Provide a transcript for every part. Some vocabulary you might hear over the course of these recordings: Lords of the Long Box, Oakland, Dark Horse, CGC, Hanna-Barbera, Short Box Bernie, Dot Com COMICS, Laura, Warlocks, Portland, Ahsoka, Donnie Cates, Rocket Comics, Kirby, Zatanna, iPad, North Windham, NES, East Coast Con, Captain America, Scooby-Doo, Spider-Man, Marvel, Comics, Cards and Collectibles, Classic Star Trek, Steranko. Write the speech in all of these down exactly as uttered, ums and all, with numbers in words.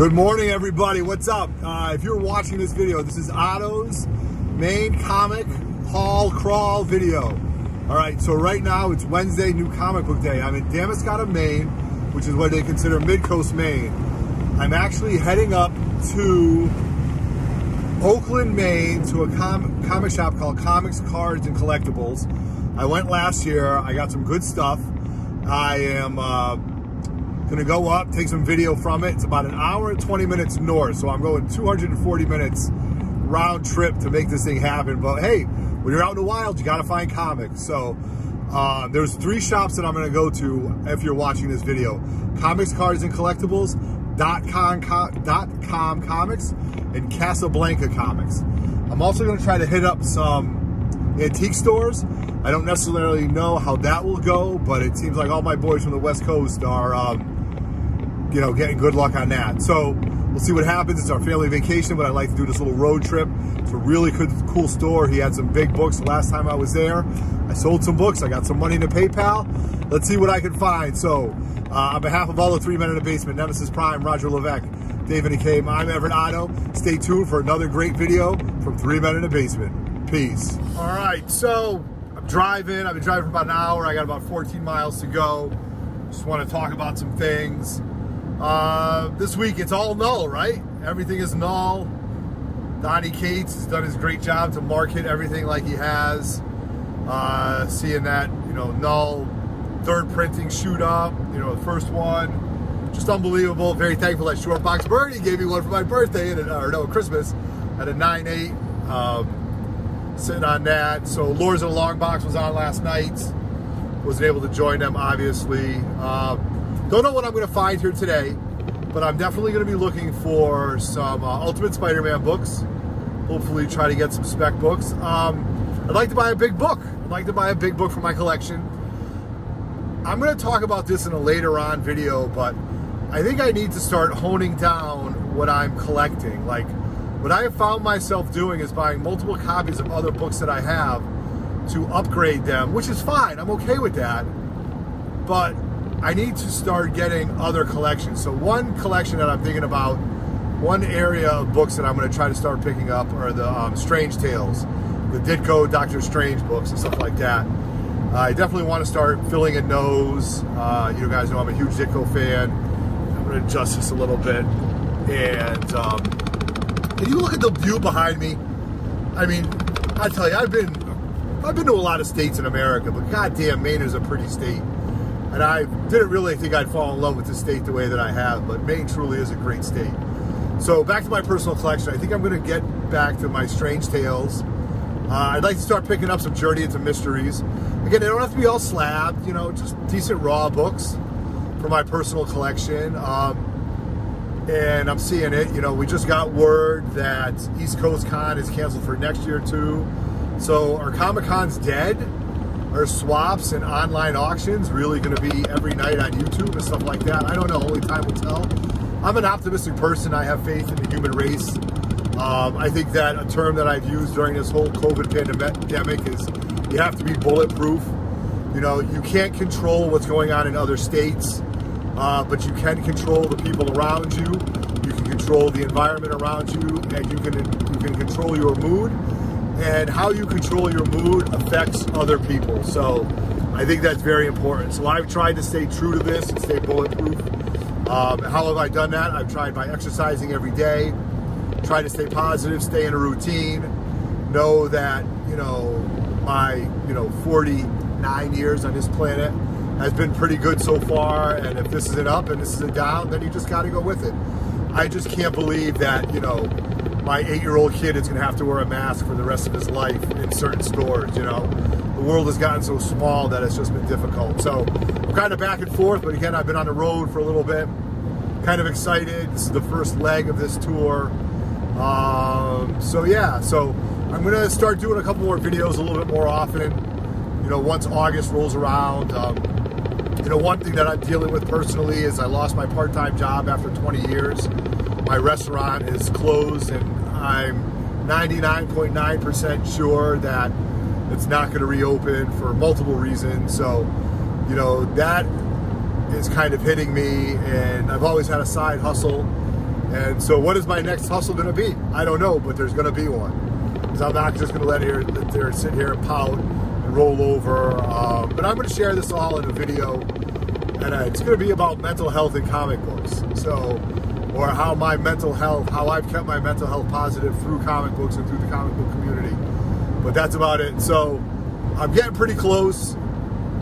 Good morning, everybody. What's up? Uh, if you're watching this video, this is Otto's main comic haul crawl video. All right, so right now it's Wednesday, new comic book day. I'm in Damascata, Maine, which is what they consider mid-coast Maine. I'm actually heading up to Oakland, Maine, to a com comic shop called Comics, Cards, and Collectibles. I went last year. I got some good stuff. I am uh, going to go up, take some video from it. It's about an hour and twenty minutes north, so I'm going two hundred forty minutes round trip to make this thing happen. But hey, when you're out in the wild, you got to find comics. So uh, there's three shops that I'm going to go to if you're watching this video. Comics, Cards, and Collectibles, Dot Com, Dot Com Comics, and Casablanca Comics. I'm also going to try to hit up some antique stores. I don't necessarily know how that will go, but it seems like all my boys from the West Coast are um, you know, getting good luck on that. So we'll see what happens. It's our family vacation, but I like to do this little road trip. It's a really good, cool store. He had some big books the last time I was there. I sold some books. I got some money into PayPal. Let's see what I can find. So uh, on behalf of all the Three Men in the Basement, Nemesis Prime, Roger Levesque, Dave and K, I'm Everett Otto. Stay tuned for another great video from Three Men in the Basement. Peace. All right, so I'm driving. I've been driving for about an hour. I got about fourteen miles to go. Just want to talk about some things. Uh, this week, it's all null, right? Everything is null. Donnie Cates has done his great job to market everything like he has. Uh, seeing that, you know, null third printing shoot up, you know, the first one. Just unbelievable. Very thankful that Short Box Bernie gave me one for my birthday, and or no, Christmas, at a nine eight. Um, sitting on that. So Lords of the Long Box was on last night. Wasn't able to join them, obviously. Uh, Don't know what I'm going to find here today, but I'm definitely going to be looking for some uh, Ultimate Spider-Man books. Hopefully try to get some spec books. Um, I'd like to buy a big book. I'd like to buy a big book for my collection. I'm going to talk about this in a later on video, but I think I need to start honing down what I'm collecting. Like, what I have found myself doing is buying multiple copies of other books that I have to upgrade them, which is fine. I'm okay with that. But I need to start getting other collections. So one collection that I'm thinking about, one area of books that I'm going to try to start picking up are the um, Strange Tales, the Ditko Doctor Strange books and stuff like that. Uh, I definitely want to start filling in those. Uh, you guys know I'm a huge Ditko fan. I'm going to adjust this a little bit. And um, if you look at the view behind me, I mean, I tell you, I've been, I've been to a lot of states in America, but goddamn, Maine is a pretty state. And I didn't really think I'd fall in love with the state the way that I have, but Maine truly is a great state. So back to my personal collection, I think I'm going to get back to my Strange Tales. Uh, I'd like to start picking up some Journey Into Mysteries. Again, they don't have to be all slabbed, you know, just decent raw books for my personal collection. Um, and I'm seeing it, you know, we just got word that East Coast Con is canceled for next year too. So our Comic-Con's dead. Are swaps and online auctions really going to be every night on YouTube and stuff like that? I don't know. Only time will tell. I'm an optimistic person. I have faith in the human race. Um, I think that a term that I've used during this whole COVID pandemic is you have to be bulletproof. You know, you can't control what's going on in other states, uh, but you can control the people around you. You can control the environment around you, and you can, you can control your mood. And how you control your mood affects other people. So I think that's very important. So I've tried to stay true to this and stay bulletproof. Um, how have I done that? I've tried by exercising every day, try to stay positive, stay in a routine, know that, you know, my, you know, forty-nine years on this planet has been pretty good so far. And if this is an up and this is a down, then you just got to go with it. I just can't believe that, you know, my eight-year-old kid is going to have to wear a mask for the rest of his life in certain stores, you know. The world has gotten so small that it's just been difficult. So I'm kind of back and forth, but again, I've been on the road for a little bit. Kind of excited. This is the first leg of this tour. Um, so, yeah. So I'm going to start doing a couple more videos a little bit more often. You know, once August rolls around. Um, you know, one thing that I'm dealing with personally is I lost my part-time job after twenty years. My restaurant is closed, and I'm ninety-nine point nine percent sure that it's not going to reopen for multiple reasons. So, you know, that is kind of hitting me, and I've always had a side hustle And so what is my next hustle going to be? I don't know, but there's going to be one. Because I'm not just going to let it here, sit here and pout and roll over. Uh, but I'm going to share this all in a video. And uh, it's going to be about mental health and comic books. So, or how my mental health, how I've kept my mental health positive through comic books and through the comic book community. But that's about it. So I'm getting pretty close.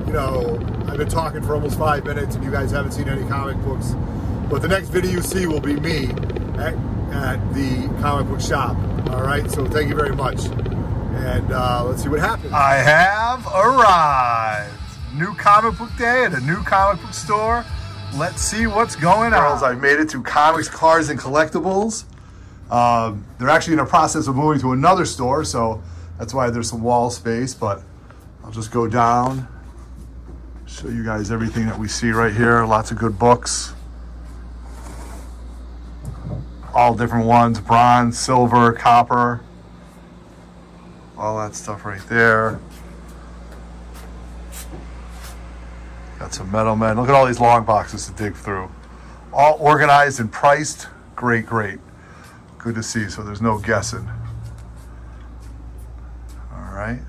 You know, I've been talking for almost five minutes and you guys haven't seen any comic books. But the next video you see will be me at, at the comic book shop. All right, so thank you very much. And uh, let's see what happens. I have arrived. New comic book day at a new comic book store. Let's see what's going on. Girls, I've made it to Comics, Cards, and Collectibles. Um, they're actually in the process of moving to another store, so that's why there's some wall space, but I'll just go down, show you guys everything that we see right here. Lots of good books. All different ones, bronze, silver, copper, all that stuff right there. Got some metal men. Look at all these long boxes to dig through. All organized and priced. Great, great. Good to see, so there's no guessing. All right,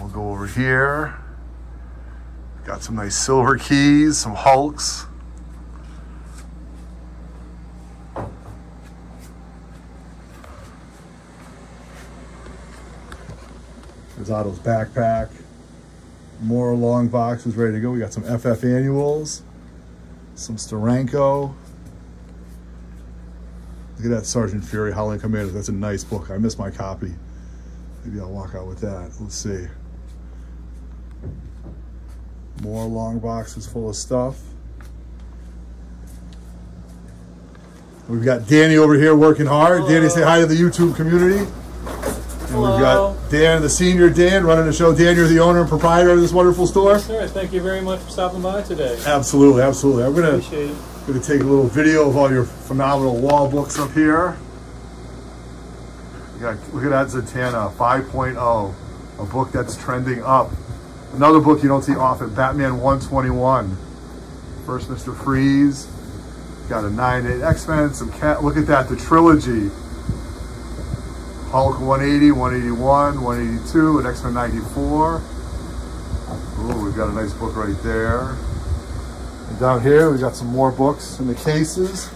we'll go over here. Got some nice silver keys, some Hulks. There's Otto's backpack. More long boxes ready to go. We got some F F annuals, some Steranko. Look at that Sergeant Fury, Howling Commandos. That's a nice book. I missed my copy. Maybe I'll walk out with that. Let's see. More long boxes full of stuff. We've got Danny over here working hard. Hello. Danny, say hi to the YouTube community. And we've got Dan, the senior Dan, running the show. Dan, you're the owner and proprietor of this wonderful store. Yes, sir. Thank you very much for stopping by today. Absolutely, absolutely. I'm gonna, Appreciate it. I'm gonna take a little video of all your phenomenal wall books up here. Yeah, look at that Zatanna five point oh, a book that's trending up. Another book you don't see often, Batman one twenty-one. First Mister Freeze. Got a nine eight X-Men, some cat. Look at that, the trilogy. Hulk one eighty, one eighty-one, one eighty-two, and X-Men ninety-four. Ooh, we've got a nice book right there. And down here, we've got some more books in the cases.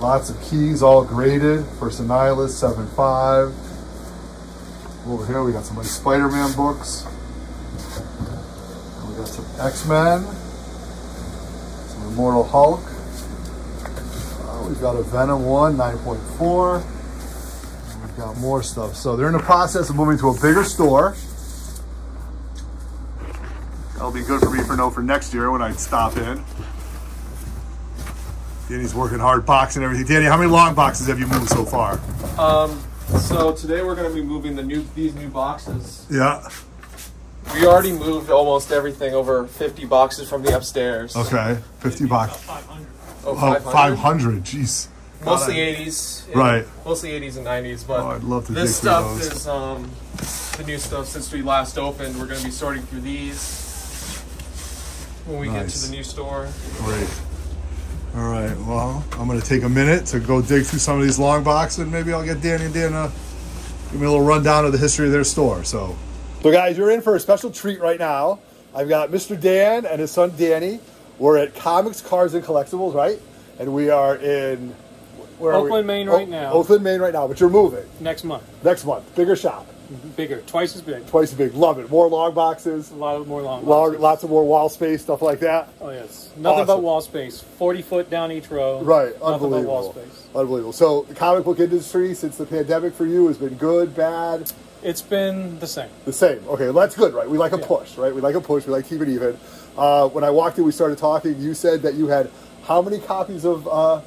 Lots of keys, all graded. First Annihilus, seven five. Over here, we got some nice Spider-Man books. And we got some X-Men. Some Immortal Hulk. Uh, we've got a Venom one, nine point four. Got more stuff. So they're in the process of moving to a bigger store. That'll be good for me for no for next year when I stop in. Danny's working hard, boxing everything. Danny, how many long boxes have you moved so far? Um, so today we're going to be moving the new these new boxes. Yeah. We already moved almost everything, over fifty boxes from the upstairs. Okay, fifty boxes. five hundred. Oh, five hundred. five hundred. Jeez. Mostly eighties, right? Mostly eighties and nineties, but oh, I'd love to this stuff those. is um, the new stuff since we last opened. We're going to be sorting through these when we nice. get to the new store. Great. All right. Well, I'm going to take a minute to go dig through some of these long boxes, and maybe I'll get Danny and Dana give me a little rundown of the history of their store. So, so guys, you're in for a special treat right now. I've got Mister Dan and his son Danny. We're at Comics, Cards, and Collectibles, right? And we are in. Where Oakland, Maine right o now. Oakland, Maine right now, but you're moving. Next month. Next month. Bigger shop. Bigger. Twice as big. Twice as big. Love it. More long boxes. A lot of more long boxes. Lots of more wall space, stuff like that. Oh, yes. Nothing awesome. But wall space. forty foot down each row. Right. Unbelievable. Nothing but wall space. Unbelievable. So the comic book industry since the pandemic for you has been good, bad? It's been the same. The same. Okay. Well, that's good, right? We like a yeah. push, right? We like a push. We like to keep it even. Uh, when I walked in, we started talking. You said that you had how many copies of... Uh,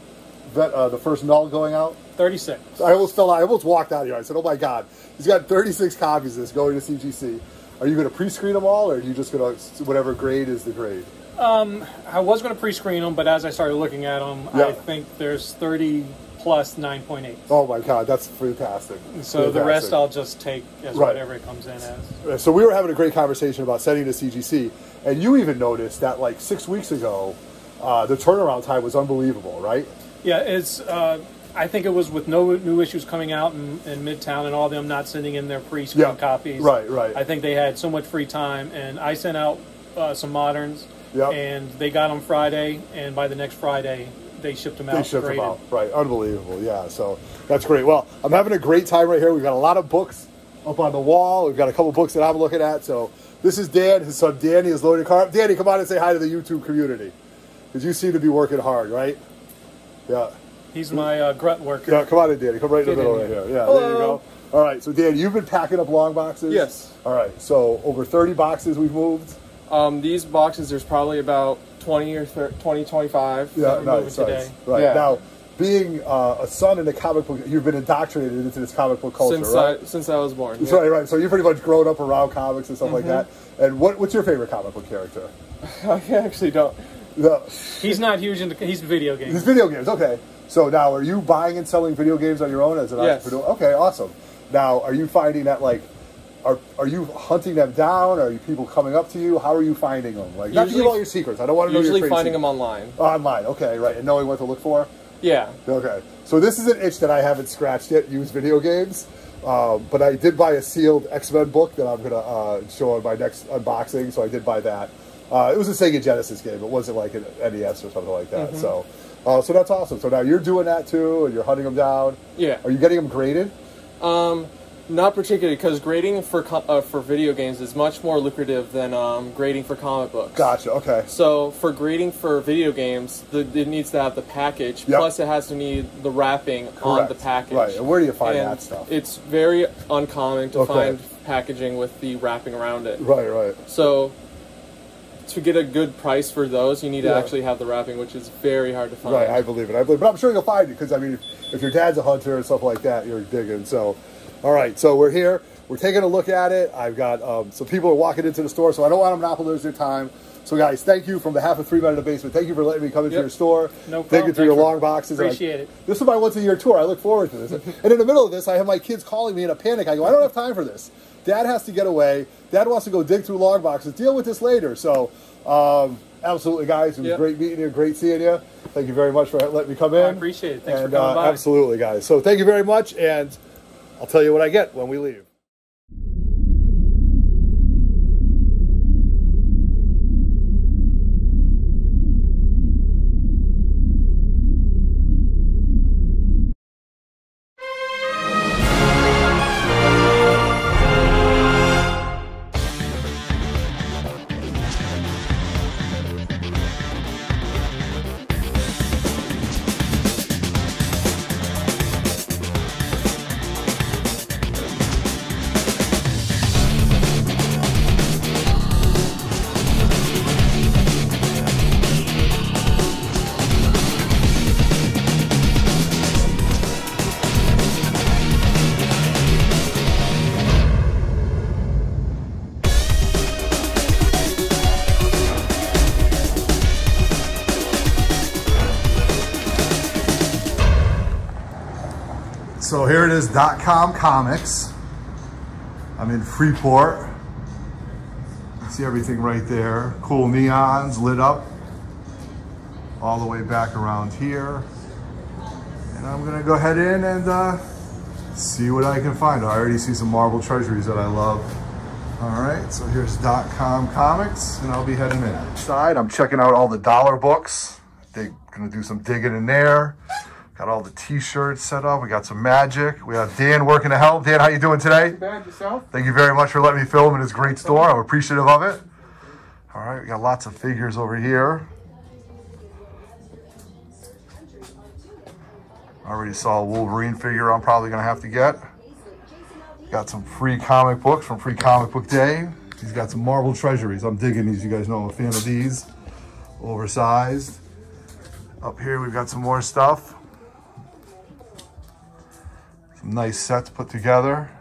That, uh, the first null going out? thirty-six. I almost fell out. I almost walked out of here. I said, oh my God. He's got thirty-six copies of this going to C G C. Are you going to pre-screen them all, or are you just going to, whatever grade is the grade? Um, I was going to pre-screen them, but as I started looking at them, yeah. I think there's thirty plus nine point eight. Oh my God, that's fantastic. So fantastic. The rest I'll just take as right. whatever it comes in as. So we were having a great conversation about sending to C G C, and you even noticed that like six weeks ago, uh, the turnaround time was unbelievable, right? Yeah, it's. Uh, I think it was with no new issues coming out in, in Midtown and all of them not sending in their pre-screen yeah. copies. Right, right. I think they had so much free time, and I sent out uh, some moderns, yep. and they got them Friday, and by the next Friday, they shipped them out. They shipped them out, right. Unbelievable, yeah. So that's great. Well, I'm having a great time right here. We've got a lot of books up on the wall. We've got a couple books that I'm looking at, so... This is Dan. His son Danny is loading a car. Danny, come on and say hi to the YouTube community, because you seem to be working hard, right? Yeah. He's my uh, grunt worker. Yeah, come on in, Danny. Come right in the middle right here. Yeah, hello. There you go. All right, so Dan, you've been packing up long boxes? Yes. All right, so over thirty boxes we've moved? Um, these boxes, there's probably about twenty or thirty, twenty, twenty-five yeah, that we nice, moved nice. today. Right. Yeah. Now, being uh, a son in a comic book, you've been indoctrinated into this comic book culture, since right? I, since I was born. That's yeah. right, right. So you've pretty much grown up around comics and stuff mm-hmm. like that. And what, what's your favorite comic book character? I actually don't. No. He's not huge into, he's video games. He's video games, okay. So now, are you buying and selling video games on your own as an yes. entrepreneur? Okay, awesome. Now, are you finding that, like, are are you hunting them down? Are you people coming up to you? How are you finding them? Like, usually, not to give all your secrets. I don't want to know your Usually finding secret. them online. Oh, online, okay, right. And knowing what to look for? Yeah. Okay. So this is an itch that I haven't scratched yet, used video games. Um, but I did buy a sealed X-Men book that I'm going to uh, show on my next unboxing, so I did buy that. Uh, it was a Sega Genesis game. It wasn't like an N E S or something like that. Mm-hmm. So uh, so that's awesome. So now you're doing that too, and you're hunting them down. Yeah. Are you getting them graded? Um, not particularly, because grading for, uh, for video games is much more lucrative than um, grading for comic books. Gotcha, okay. So for grading for video games, the, it needs to have the package, yep. plus it has to need the wrapping Correct. on the package. Right, and where do you find and that stuff? It's very uncommon to okay. find packaging with the wrapping around it. Right, right. So to get a good price for those, you need yeah. to actually have the wrapping, which is very hard to find. Right, I believe it, I believe it. But I'm sure you'll find it, because, I mean, if, if your dad's a hunter and stuff like that, you're digging, so... All right, so we're here. We're taking a look at it. I've got um, some people are walking into the store, so I don't want to monopolize their time. So, guys, thank you from behalf of Three Men in the Basement. Thank you for letting me come into yep. your store. No problem. Thank you for your long boxes. Appreciate I, it. This is my once-a-year tour. I look forward to this. And in the middle of this, I have my kids calling me in a panic. I go, I don't have time for this. Dad has to get away. Dad wants to go dig through long boxes. Deal with this later. So, um, absolutely, guys. It was yep. great meeting you. Great seeing you. Thank you very much for letting me come in. I appreciate it. Thanks and, for coming uh, by. Absolutely, guys. So, thank you very much. And... I'll tell you what I get when we leave. So here it is, Dot Com Comics. I'm in Freeport. You can see everything right there. Cool neons lit up all the way back around here. And I'm gonna go ahead in and uh, see what I can find. I already see some Marvel treasuries that I love. All right, so here's Dot Com Comics, and I'll be heading in. Inside, I'm checking out all the dollar books. They're gonna do some digging in there. Got all the t-shirts set up. We got some magic. We have Dan working to help. Dan, how you doing today? Not bad, yourself? Thank you very much for letting me film in this great store. I'm appreciative of it. All right, we got lots of figures over here. I already saw a Wolverine figure I'm probably gonna have to get. Got some free comic books from Free Comic Book Day. He's got some Marvel treasuries. I'm digging these, you guys know I'm a fan of these. Oversized. Up here, we've got some more stuff. Nice sets put together.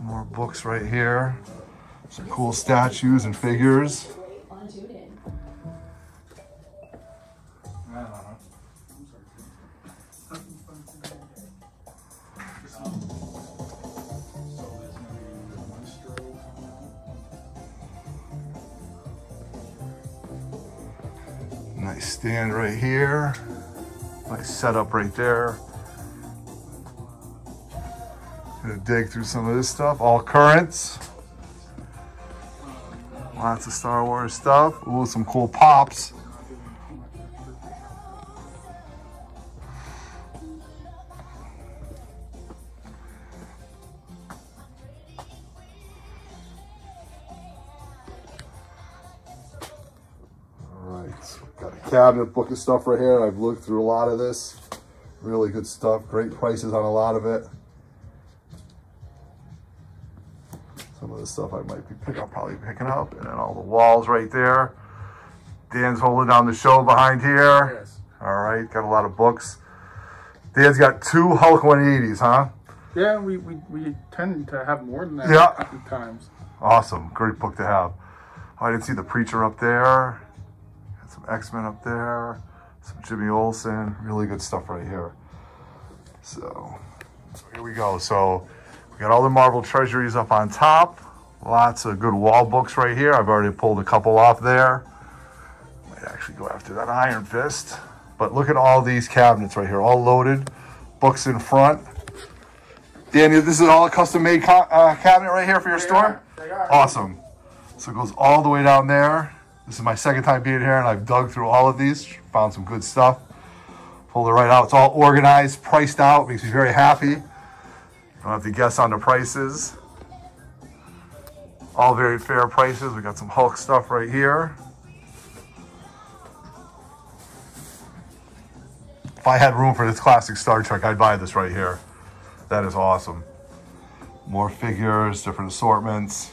More books right here. Some cool statues and figures. Nice stand right here. Nice setup right there. Gonna dig through some of this stuff. All currents. Lots of Star Wars stuff. Ooh, some cool pops. Cabinet book of stuff right here. I've looked through a lot of this. Really good stuff. Great prices on a lot of it. Some of the stuff I might be picking up, probably picking up. And then all the walls right there. Dan's holding down the show behind here. Yes. All right, got a lot of books. Dan's got two Hulk one eighties, huh? Yeah, we, we, we tend to have more than that yeah. a couple times. Awesome, great book to have. Oh, I didn't see the Preacher up there. X-Men up there, some Jimmy Olsen, really good stuff right here. So, so here we go. So we got all the Marvel treasuries up on top. Lots of good wall books right here. I've already pulled a couple off there. Might actually go after that Iron Fist. But look at all these cabinets right here, all loaded. Books in front. Danny, this is all a custom-made co uh, cabinet right here for your they store? Are. They are. Awesome. So it goes all the way down there. This is my second time being here, and I've dug through all of these, found some good stuff. Pulled it right out. It's all organized, priced out. Makes me very happy. Don't have to guess on the prices. All very fair prices. We got some Hulk stuff right here. If I had room for this classic Star Trek, I'd buy this right here. That is awesome. More figures, different assortments.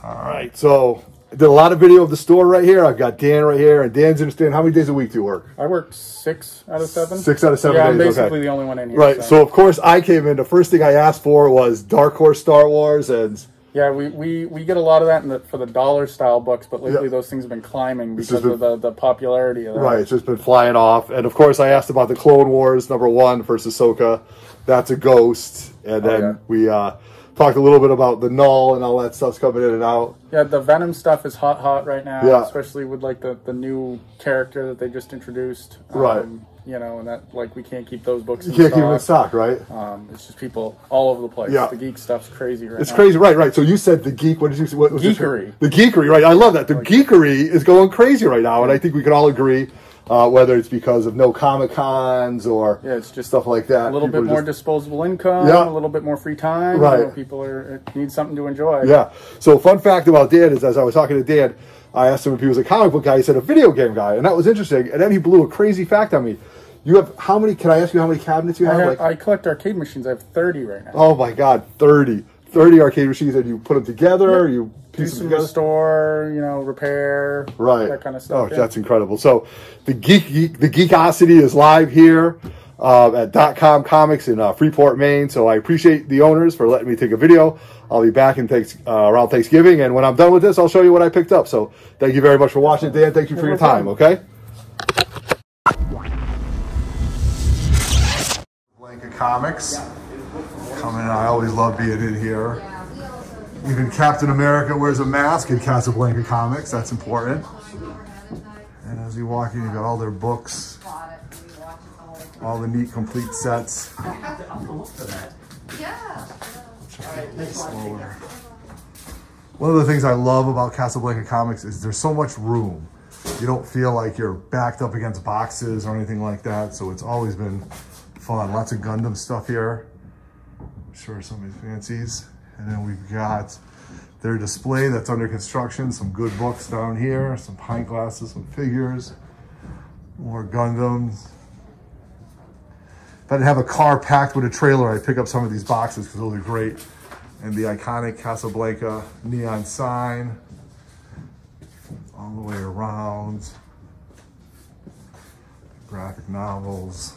All right, so I did a lot of video of the store right here. I've got Dan right here, and Dan's interested. How many days a week do you work? I work six out of seven. Six out of seven yeah, days, Yeah, I'm basically okay. the only one in here. Right, so. so of course I came in. The first thing I asked for was Dark Horse Star Wars. and Yeah, we, we, we get a lot of that in the, for the dollar-style books, but lately yeah. those things have been climbing because been, of the, the popularity of that. Right, it's just been flying off. And of course I asked about the Clone Wars, number one, versus Ahsoka. That's a ghost. And oh, then yeah. we... Uh, Talked a little bit about the Null and all that stuff's coming in and out. Yeah, the Venom stuff is hot, hot right now, yeah. especially with like the the new character that they just introduced. Um, right. You know, and that like we can't keep those books. You in can't stock. keep them in stock, right? Um, it's just people all over the place. Yeah. The geek stuff's crazy right it's now. It's crazy, right? Right. So you said the geek. What did you say? What was geekery. The geekery, right? I love that. The like, geekery is going crazy right now, and I think we can all agree. Uh, whether it's because of no Comic-Cons or yeah, it's just stuff like that. A little people bit more just, disposable income, yeah. a little bit more free time. Right. You know, people are, need something to enjoy. Yeah. So fun fact about Dan is as I was talking to Dan, I asked him if he was a comic book guy. He said a video game guy. And that was interesting. And then he blew a crazy fact on me. You have how many, can I ask you how many cabinets you have? I, have, like, I collect arcade machines. I have thirty right now. Oh, my God. thirty. thirty arcade machines and you put them together. Yep. You piece do some them restore, you know, repair, right? That kind of stuff. Oh, yeah. That's incredible. So the geek, geek the geekosity is live here uh, at Dot Com Comics in uh, Freeport, Maine. So I appreciate the owners for letting me take a video. I'll be back in thanks, uh, around Thanksgiving, and when I'm done with this, I'll show you what I picked up. So thank you very much for watching, Dan. Thank you for no your time. Problem. Okay. Casablanca Comics. Yeah. Coming in, I always love being in here. Even Captain America wears a mask in Casablanca Comics. That's important. And as you walk in, you've got all their books. All the neat, complete sets. Slower. One of the things I love about Casablanca Comics is there's so much room. You don't feel like you're backed up against boxes or anything like that. So it's always been fun. Lots of Gundam stuff here. Sure, somebody fancies. And then we've got their display that's under construction, some good books down here, some pint glasses, some figures, more Gundams. If I didn't have a car packed with a trailer, I'd pick up some of these boxes because those are great. And the iconic Casablanca neon sign all the way around. Graphic novels.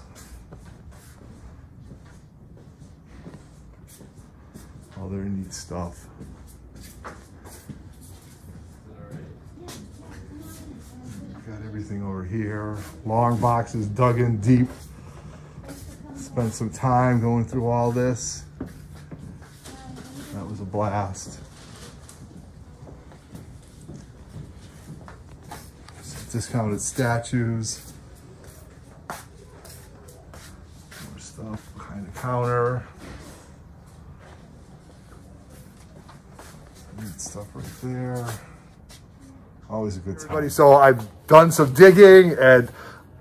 All their neat stuff. Got everything over here. Long boxes dug in deep. Spent some time going through all this. That was was a blast. Discounted statues. More stuff behind the counter. Weird stuff right there. Always a good time. Everybody, so I've done some digging and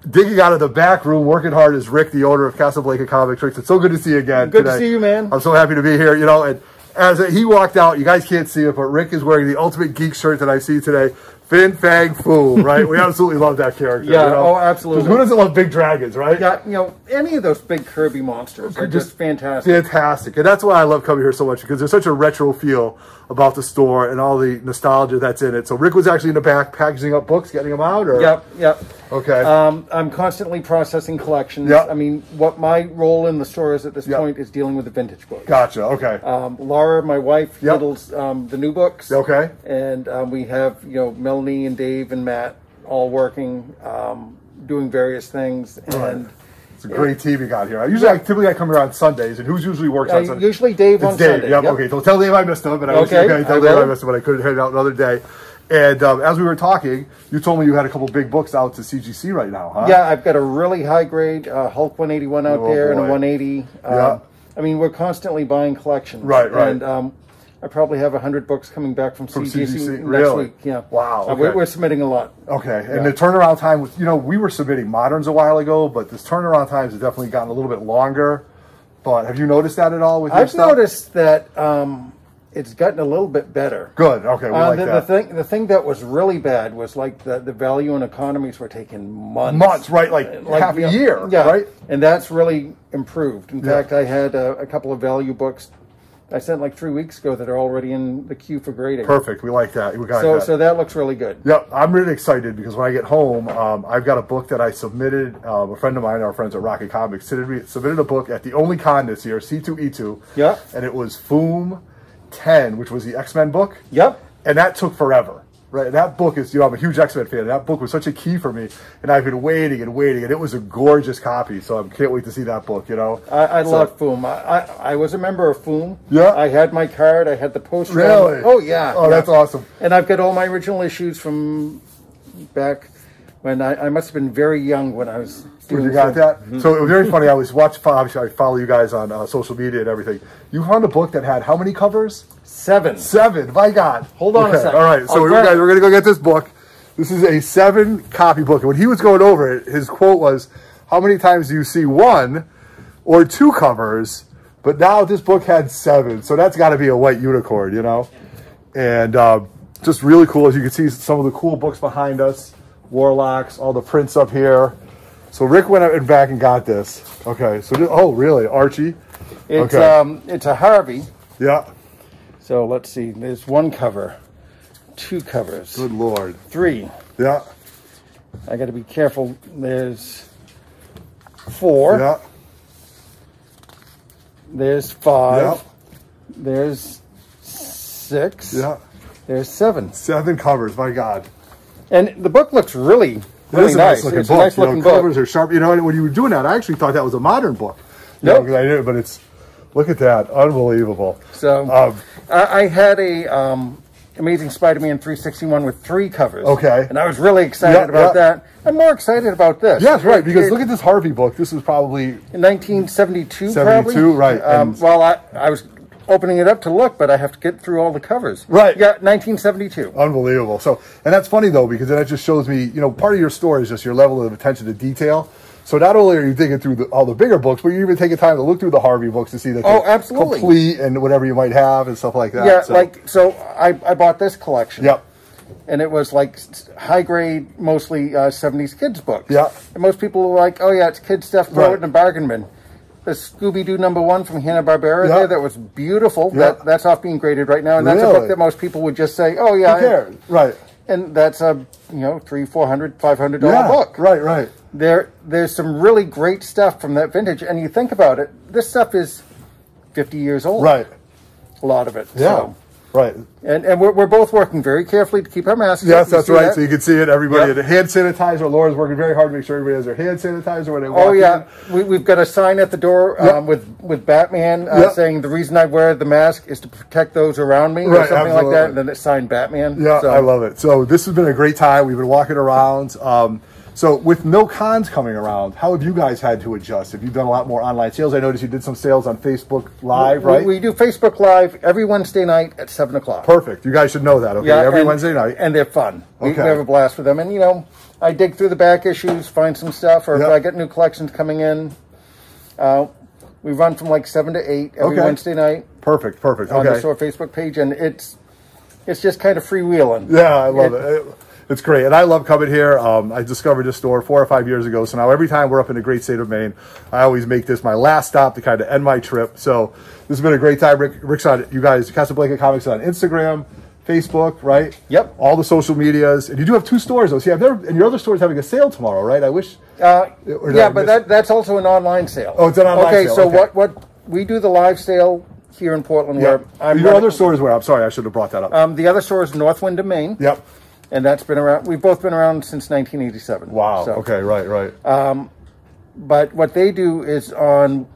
digging out of the back room, working hard as Rick, the owner of Casablanca Comics. Rick, it's so good to see you again. Good tonight. To see you, man. I'm so happy to be here. You know, and as he walked out, you guys can't see it, but Rick is wearing the Ultimate Geek shirt that I've seen today. Fin Fang Foom, right? We absolutely love that character. Yeah, you know? Oh, absolutely. Who doesn't love big dragons, right? Yeah, you know, any of those big Kirby monsters are just, just fantastic. Fantastic. And that's why I love coming here so much, because there's such a retro feel about the store and all the nostalgia that's in it. So Rick was actually in the back packaging up books, getting them out? Or? Yep, yep. Okay. Um, I'm constantly processing collections. Yep. I mean, what my role in the store is at this yep. point is dealing with the vintage books. Gotcha, okay. Um, Laura, my wife, yep. handles um, the new books. Okay. And um, we have, you know, Mel and Dave and Matt all working, um, doing various things. And right. It's a great it, team you got here. I usually, I typically I come here on Sundays, and who's usually works I, on Sundays? Usually Dave it's on Dave. Sunday. Yep. Yep. Okay, so tell Dave I missed him, but I okay. was okay. Tell I Dave I missed him, but I couldn't head out another day. And um, as we were talking, you told me you had a couple big books out to C G C right now, huh? Yeah, I've got a really high grade uh, Hulk one eighty-one out oh, there boy. and a one eighty. Um, yeah. I mean, we're constantly buying collections. Right, right. And, um, I probably have one hundred books coming back from, from C G C, C G C next really? week. Yeah. Wow. Okay. Uh, we're, we're submitting a lot. Okay. Yeah. And the turnaround time, was, you know, we were submitting moderns a while ago, but this turnaround time has definitely gotten a little bit longer. But have you noticed that at all with your I've stuff? noticed that um, it's gotten a little bit better. Good. Okay. We uh, like the, that. The thing, the thing that was really bad was like the, the value and economies were taking months. Months, right? Like, like half a year, yeah. right? And that's really improved. In yeah. fact, I had a, a couple of value books I sent like three weeks ago that are already in the queue for grading. Perfect. We like that. We got so, that. So that looks really good. Yep. I'm really excited because when I get home, um, I've got a book that I submitted. Um, a friend of mine, our friends at Rocket Comics, submitted a book at the only con this year, C two E two. Yep. And it was FOOM ten, which was the X-Men book. Yep. And that took forever. Right, and that book is, you know, I'm a huge X-Men fan. That book was such a key for me, and I've been waiting and waiting, and it was a gorgeous copy, so I can't wait to see that book, you know? I, I so, love FOOM. I, I I was a member of FOOM. Yeah. I had my card. I had the poster. Really? Oh, yeah. Oh, yeah. That's awesome. And I've got all my original issues from back when I, I must have been very young when I was... When you got that? Mm-hmm. So it was very funny. I was watching, obviously I follow you guys on uh, social media and everything. You found a book that had how many covers? Seven. Seven, my God. Hold on okay. a second. All right, so we guys, we're going to go get this book. This is a seven copy book. And when he was going over it, his quote was, how many times do you see one or two covers? But now this book had seven. So that's got to be a white unicorn, you know? And uh, just really cool. As you can see, some of the cool books behind us. Warlocks, all the prints up here. So Rick went out and back and got this. Okay. So oh really, Archie? It's okay. um it's a Harvey. Yeah. So let's see. There's one cover, two covers. Good Lord. Three. Yeah. I got to be careful. There's four. Yeah. There's five. Yeah. There's six. Yeah. There's seven. Seven covers. My God. And the book looks really. Really it is nice. a nice looking it's book. Nice looking you know, covers book. are sharp. You know, and when you were doing that, I actually thought that was a modern book. No, nope. I did, but it's look at that, unbelievable. So um, I, I had a um, Amazing Spider-Man three sixty-one with three covers. Okay, and I was really excited yep, about yep. that. I'm more excited about this. Yes, right. Because it, look at this Harvey book. This was probably in nineteen seventy-two. seventy-two, probably. right? Um, well, I I was. opening it up to look, but I have to get through all the covers. Right. Yeah, nineteen seventy-two. Unbelievable. So, and that's funny, though, because that just shows me, you know, part of your story is just your level of attention to detail. So not only are you digging through the, all the bigger books, but you're even taking time to look through the Harvey books to see the oh, absolutely. complete and whatever you might have and stuff like that. Yeah, so. like, so I, I bought this collection. Yep. And it was like high grade, mostly uh, seventies kids books. Yeah. And most people were like, oh, yeah, it's kid stuff, throw right. it in a bargain bin. The Scooby-Doo number one from Hanna-Barbera yep. there that was beautiful. Yep. That That's off being graded right now, and that's really? a book that most people would just say, oh, yeah. Who cares? Right. And that's a, you know, three hundred, four hundred, five hundred dollar yeah, book. Right, right. There, There's some really great stuff from that vintage, and you think about it, this stuff is fifty years old. Right. A lot of it. Yeah. So. Right. And and we're, we're both working very carefully to keep our masks up. Yes, that's right. That? So you can see it. Everybody yep. had hand sanitizer. Laura's working very hard to make sure everybody has their hand sanitizer when they walk in. Oh, yeah. We, we've got a sign at the door yep. um, with, with Batman uh, yep. saying, the reason I wear the mask is to protect those around me, right, or something absolutely. like that. And then it's signed Batman. Yeah, so. I love it. So this has been a great time. We've been walking around. Um, so with no cons coming around, how have you guys had to adjust? Have you done a lot more online sales? I noticed you did some sales on Facebook Live, we, right? We, we do Facebook Live every Wednesday night at seven o'clock. Perfect. You guys should know that, okay? Yeah, every and, Wednesday night. And they're fun. Okay. We have a blast with them. And, you know, I dig through the back issues, find some stuff, or yep. if I get new collections coming in. Uh, we run from like seven to eight every okay. Wednesday night. Perfect, perfect. On okay. the store Facebook page, and it's, it's just kind of freewheeling. Yeah, I love it. it. it It's great, and I love coming here. Um, I discovered this store four or five years ago, so now every time we're up in the great state of Maine, I always make this my last stop to kind of end my trip. So this has been a great time. Rick, Rick's on, you guys, Casablanca Comics on Instagram, Facebook, right? Yep. All the social medias, and you do have two stores, though. See, I've never, and your other store is having a sale tomorrow, right? I wish. Uh, yeah, I but that, that's also an online sale. Oh, it's an online okay, sale. So okay, so what, what we do the live sale here in Portland. Yep. Where I'm your running, other store is where? I'm sorry, I should have brought that up. Um, the other store is North Windham, Maine. Yep. And that's been around, we've both been around since nineteen eighty-seven. Wow, so. okay, right, right. Um, but what they do is on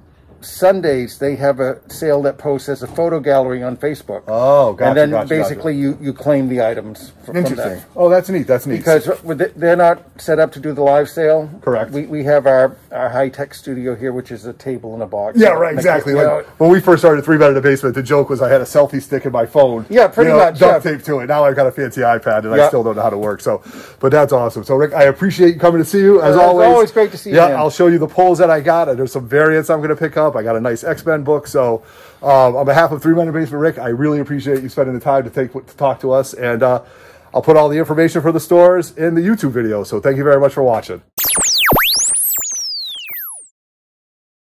Sundays, they have a sale that posts as a photo gallery on Facebook. Oh, gotcha, And then gotcha, basically gotcha. You, you claim the items from, Interesting. From that. Oh, that's neat, that's neat. Because they're not set up to do the live sale. Correct. We, we have our, our high-tech studio here, which is a table and a box. Yeah, right, exactly. It, like, when we first started Three Men in the Basement, the joke was I had a selfie stick in my phone. Yeah, pretty you know, much. Duct yeah. tape to it. Now I've got a fancy iPad, and yeah. I still don't know how to work. So, But that's awesome. So, Rick, I appreciate you coming to see you, as uh, always. It's always great to see yeah, you. Yeah, I'll show you the polls that I got, and there's some variants I'm going to pick up. I got a nice X-Men book. So um, on behalf of Three Men in the Basement, Rick, I really appreciate you spending the time to take to talk to us. And uh, I'll put all the information for the stores in the YouTube video. So thank you very much for watching.